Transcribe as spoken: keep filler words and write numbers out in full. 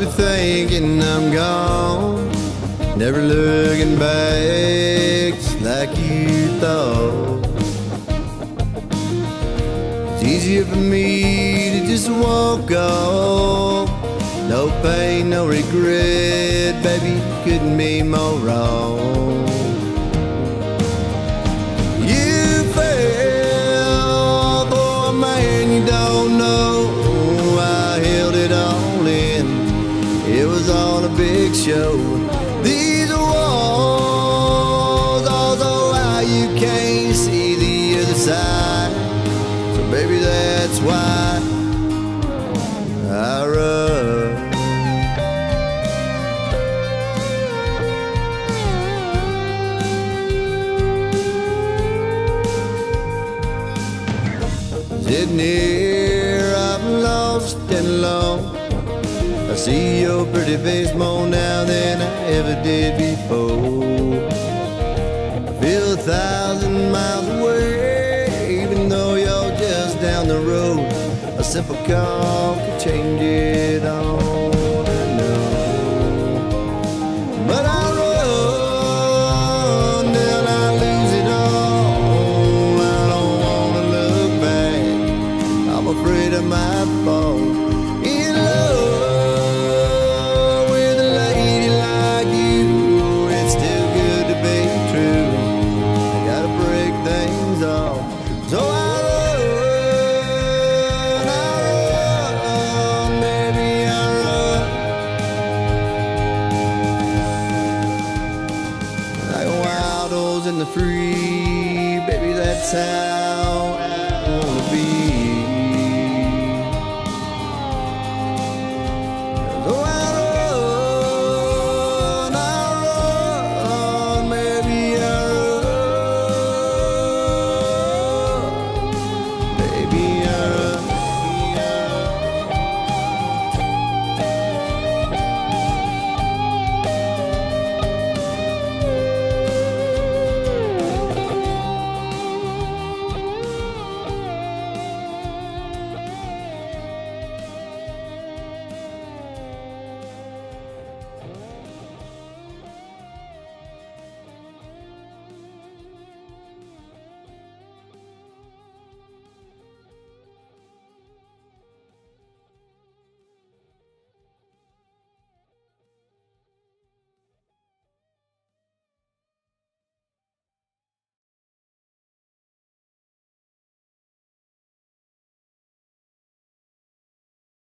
be thinking I'm gone, never looking back, just like you thought. It's easier for me to just walk off. No pain, no regret, baby, couldn't be more wrong. You fell for a man you don't know. I held it all in, it was all a big show. These walls, although how you can't see the other side, so baby, that's why I run. Sitting here, I'm lost and alone. I see your pretty face more now than I ever did before. I feel a thousand miles away, even though you're just down the road. A simple call could change it all and all. But I run till I lose it all. I don't wanna look back, I'm afraid I might fall in love with a lady like you. It's still good to be true, I gotta break things off. So I in the free, baby, that's how